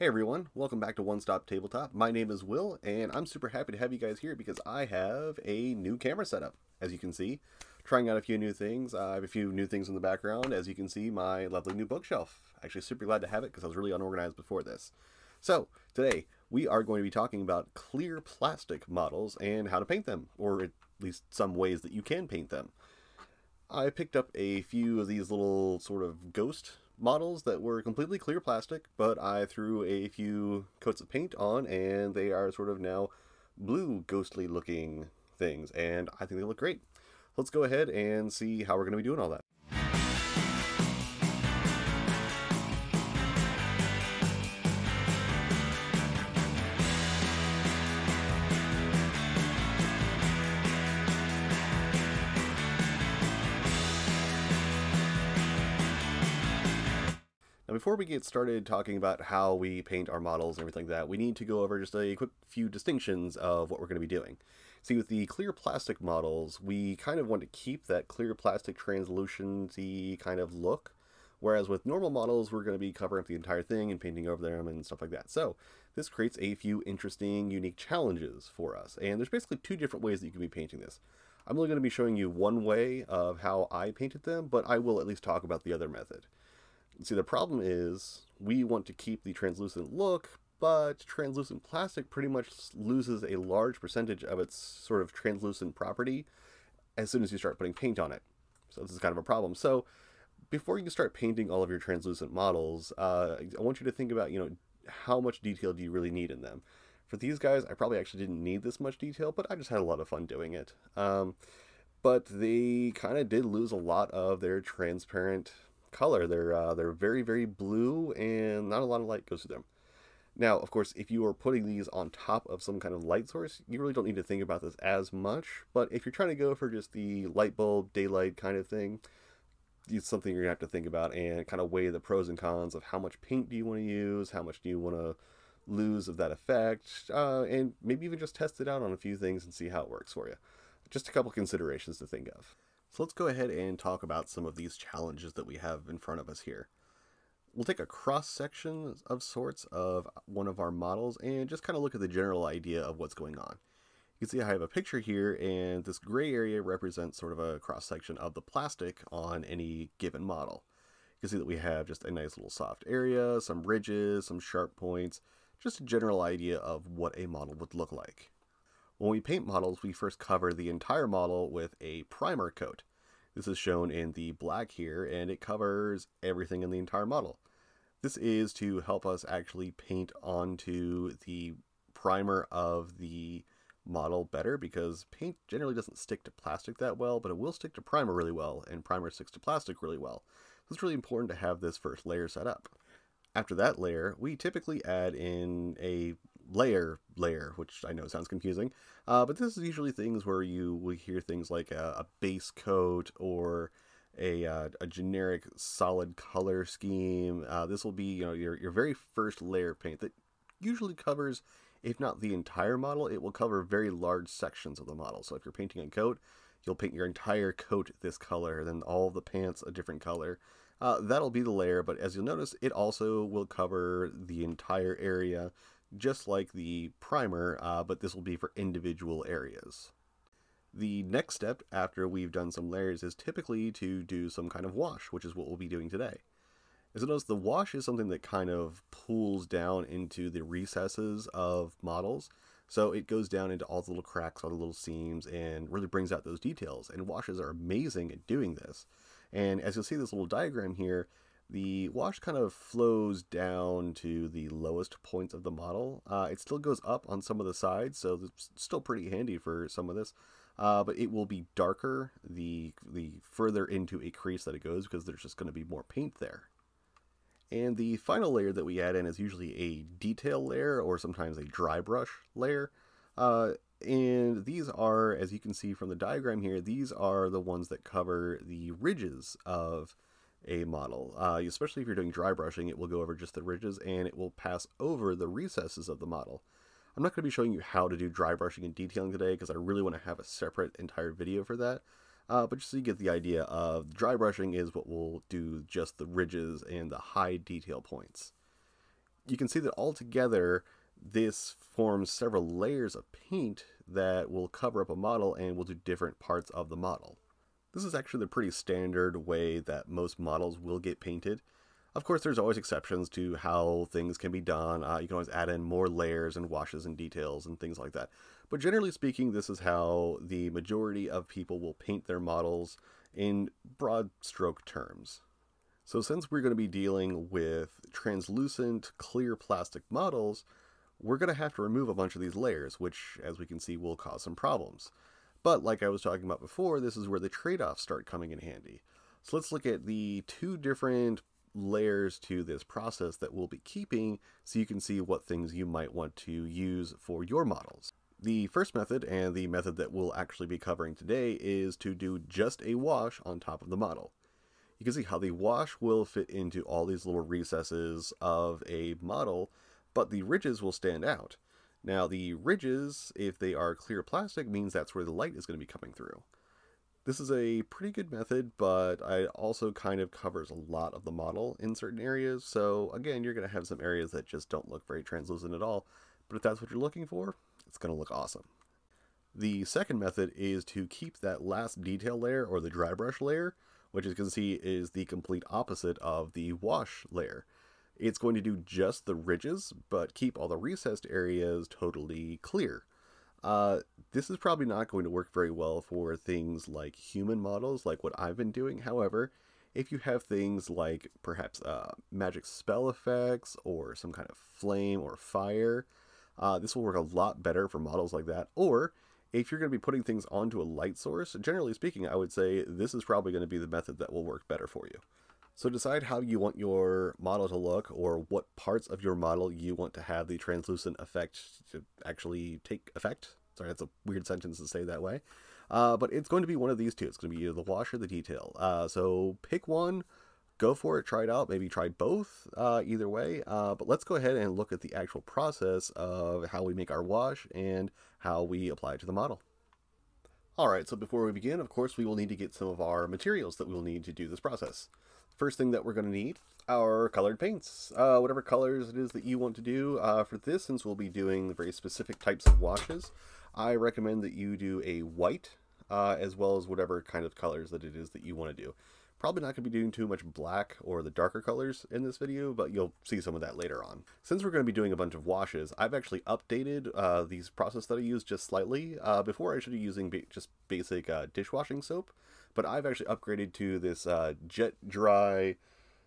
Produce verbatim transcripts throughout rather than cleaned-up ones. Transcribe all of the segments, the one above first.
Hey everyone, welcome back to One Stop Tabletop. My name is Will, and I'm super happy to have you guys here because I have a new camera setup, as you can see. Trying out a few new things. Uh, I have a few new things in the background. As you can see, my lovely new bookshelf. Actually, super glad to have it because I was really unorganized before this. So, today, we are going to be talking about clear plastic models and how to paint them, or at least some ways that you can paint them. I picked up a few of these little sort of ghost models that were completely clear plastic, but I threw a few coats of paint on and they are sort of now blue ghostly looking things, and I think they look great. Let's go ahead and see how we're going to be doing all that. Before we get started talking about how we paint our models and everything like that, we need to go over just a quick few distinctions of what we're going to be doing. See, with the clear plastic models, we kind of want to keep that clear plastic translucency kind of look, whereas with normal models, we're going to be covering up the entire thing and painting over them and stuff like that. So this creates a few interesting, unique challenges for us, and there's basically two different ways that you can be painting this. I'm only going to be showing you one way of how I painted them, but I will at least talk about the other method. See, the problem is we want to keep the translucent look, but translucent plastic pretty much loses a large percentage of its sort of translucent property as soon as you start putting paint on it. So this is kind of a problem. So before you start painting all of your translucent models, uh, I want you to think about, you know, how much detail do you really need in them? For these guys, I probably actually didn't need this much detail, but I just had a lot of fun doing it. Um, but they kind of did lose a lot of their transparent color. They're uh, they're very, very blue, and not a lot of light goes through them. Now, of course, if you are putting these on top of some kind of light source, you really don't need to think about this as much. But if you're trying to go for just the light bulb, daylight kind of thing, it's something you're gonna have to think about and kind of weigh the pros and cons of how much paint do you want to use, how much do you want to lose of that effect, uh, and maybe even just test it out on a few things and see how it works for you. Just a couple considerations to think of. So let's go ahead and talk about some of these challenges that we have in front of us here. We'll take a cross section of sorts of one of our models and just kind of look at the general idea of what's going on. You can see I have a picture here, and this gray area represents sort of a cross section of the plastic on any given model. You can see that we have just a nice little soft area, some ridges, some sharp points, just a general idea of what a model would look like. When we paint models, we first cover the entire model with a primer coat. This is shown in the black here, and it covers everything in the entire model. This is to help us actually paint onto the primer of the model better, because paint generally doesn't stick to plastic that well, but it will stick to primer really well, and primer sticks to plastic really well. So it's really important to have this first layer set up. After that layer, we typically add in a layer layer, which I know sounds confusing, uh, but this is usually things where you will hear things like a, a base coat or a, uh, a generic solid color scheme. Uh, this will be, you know, your, your very first layer of paint that usually covers, if not the entire model, it will cover very large sections of the model. So if you're painting a coat, you'll paint your entire coat this color, then all the pants a different color. Uh, that'll be the layer, but as you'll notice, it also will cover the entire area, just like the primer, uh, but this will be for individual areas. The next step after we've done some layers is typically to do some kind of wash, which is what we'll be doing today. As you'll notice, the wash is something that kind of pulls down into the recesses of models, so it goes down into all the little cracks, all the little seams, and really brings out those details, and washes are amazing at doing this. And as you'll see this little diagram here, the wash kind of flows down to the lowest points of the model. Uh, it still goes up on some of the sides, so it's still pretty handy for some of this, uh, but it will be darker the, the further into a crease that it goes, because there's just going to be more paint there. And the final layer that we add in is usually a detail layer, or sometimes a dry brush layer. Uh, and these are, as you can see from the diagram here, these are the ones that cover the ridges of a model, uh, especially if you're doing dry brushing. It will go over just the ridges, and it will pass over the recesses of the model. I'm not going to be showing you how to do dry brushing and detailing today, because I really want to have a separate entire video for that, uh, but just so you get the idea of dry brushing is what will do just the ridges and the high detail points. you can see that all together this forms several layers of paint that will cover up a model and will do different parts of the model. This is actually the pretty standard way that most models will get painted. Of course, there's always exceptions to how things can be done. Uh, you can always add in more layers and washes and details and things like that. But generally speaking, this is how the majority of people will paint their models in broad stroke terms. So since we're going to be dealing with translucent, clear plastic models, we're going to have to remove a bunch of these layers, which, as we can see, will cause some problems. But like I was talking about before, this is where the trade-offs start coming in handy. So let's look at the two different layers to this process that we'll be keeping so you can see what things you might want to use for your models. The first method, and the method that we'll actually be covering today, is to do just a wash on top of the model. You can see how the wash will fit into all these little recesses of a model, but the ridges will stand out. Now the ridges, if they are clear plastic, means that's where the light is going to be coming through. This is a pretty good method, but it also kind of covers a lot of the model in certain areas. So again, you're going to have some areas that just don't look very translucent at all. But if that's what you're looking for, it's going to look awesome. The second method is to keep that last detail layer, or the dry brush layer, which, as you can see, is the complete opposite of the wash layer. It's going to do just the ridges, but keep all the recessed areas totally clear. Uh, this is probably not going to work very well for things like human models, like what I've been doing. However, if you have things like perhaps uh, magic spell effects or some kind of flame or fire, uh, this will work a lot better for models like that. Or if you're going to be putting things onto a light source, generally speaking, I would say this is probably going to be the method that will work better for you. So decide how you want your model to look, or what parts of your model you want to have the translucent effect to actually take effect. Sorry, that's a weird sentence to say that way. Uh, but it's going to be one of these two. It's going to be either the wash or the detail. Uh, so pick one, go for it, try it out, maybe try both, uh, either way. Uh, but let's go ahead and look at the actual process of how we make our wash and how we apply it to the model. Alright, so before we begin, of course, we will need to get some of our materials that we will need to do this process. First thing that we're going to need are colored paints, uh, whatever colors it is that you want to do. Uh, for this, since we'll be doing very specific types of washes, I recommend that you do a white, uh, as well as whatever kind of colors that it is that you want to do. Probably not going to be doing too much black or the darker colors in this video, but you'll see some of that later on. Since we're going to be doing a bunch of washes, I've actually updated uh, these process that I use just slightly. Uh, before, I should be using ba just basic uh, dishwashing soap. But I've actually upgraded to this uh, Jet-Dry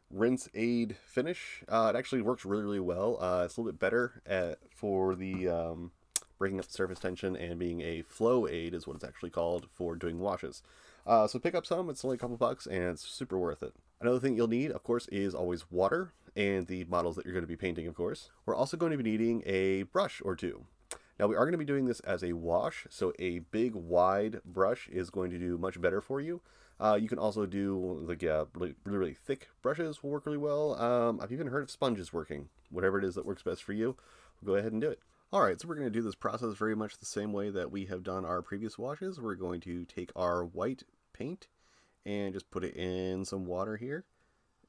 Rinse-Aid finish. Uh, it actually works really, really well. Uh, it's a little bit better at, for the um, breaking up the surface tension and being a flow aid is what it's actually called for doing washes. Uh, so pick up some. It's only a couple bucks and it's super worth it. Another thing you'll need, of course, is always water and the models that you're going to be painting, of course. We're also going to be needing a brush or two. Now we are going to be doing this as a wash, so a big wide brush is going to do much better for you. Uh, you can also do like uh, really, really, really thick brushes will work really well. Um, I've even heard of sponges working. Whatever it is that works best for you, we'll go ahead and do it. Alright, so we're going to do this process very much the same way that we have done our previous washes. We're going to take our white paint and just put it in some water here.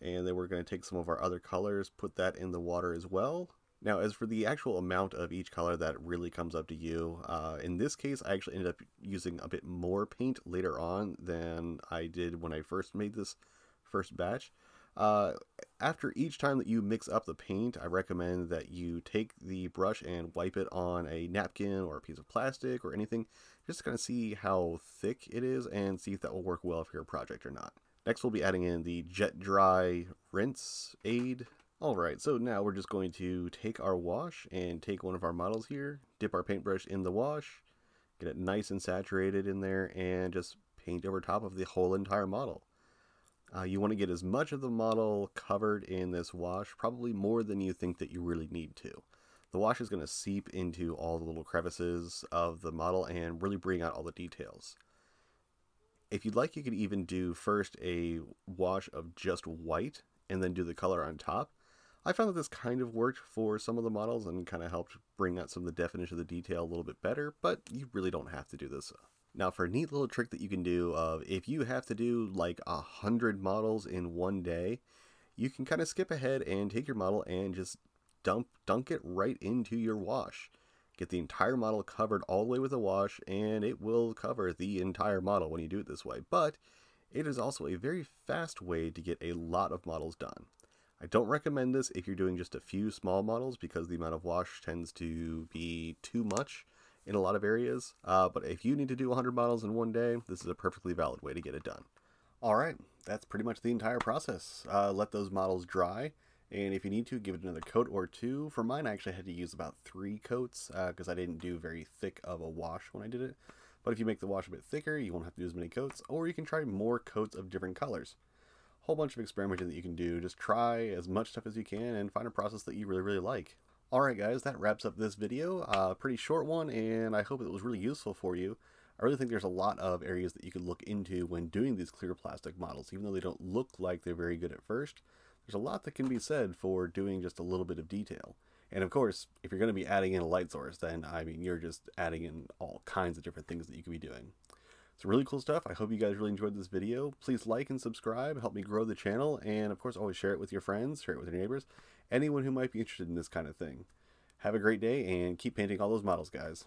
And then we're going to take some of our other colors, put that in the water as well. Now, as for the actual amount of each color, that really comes up to you. Uh, in this case, I actually ended up using a bit more paint later on than I did when I first made this first batch. Uh, after each time that you mix up the paint, I recommend that you take the brush and wipe it on a napkin or a piece of plastic or anything, just to kind of see how thick it is and see if that will work well for your project or not. Next, we'll be adding in the Jet-Dry Rinse-Aid. Alright, so now we're just going to take our wash and take one of our models here, dip our paintbrush in the wash, get it nice and saturated in there, and just paint over top of the whole entire model. Uh, you want to get as much of the model covered in this wash, probably more than you think that you really need to. The wash is going to seep into all the little crevices of the model and really bring out all the details. If you'd like, you could even do first a wash of just white and then do the color on top. I found that this kind of worked for some of the models and kind of helped bring out some of the definition of the detail a little bit better, but you really don't have to do this. Now for a neat little trick that you can do of if you have to do like a hundred models in one day, you can kind of skip ahead and take your model and just dump dunk it right into your wash. Get the entire model covered all the way with a wash, and it will cover the entire model when you do it this way. But it is also a very fast way to get a lot of models done. I don't recommend this if you're doing just a few small models, because the amount of wash tends to be too much in a lot of areas. Uh, but if you need to do one hundred models in one day, this is a perfectly valid way to get it done. All right, that's pretty much the entire process. Uh, let those models dry. And if you need to, give it another coat or two. For mine, I actually had to use about three coats because uh, I didn't do very thick of a wash when I did it. But if you make the wash a bit thicker, you won't have to do as many coats, or you can try more coats of different colors. Whole bunch of experimenting that you can do. Just try as much stuff as you can and find a process that you really, really like. All right, guys, that wraps up this video. Uh, pretty short one, and I hope it was really useful for you. I really think there's a lot of areas that you could look into when doing these clear plastic models, even though they don't look like they're very good at first. There's a lot that can be said for doing just a little bit of detail. And of course, if you're going to be adding in a light source, then I mean, you're just adding in all kinds of different things that you could be doing. It's really cool stuff. I hope you guys really enjoyed this video. Please like and subscribe, help me grow the channel. And of course, always share it with your friends, share it with your neighbors, anyone who might be interested in this kind of thing. Have a great day and keep painting all those models, guys.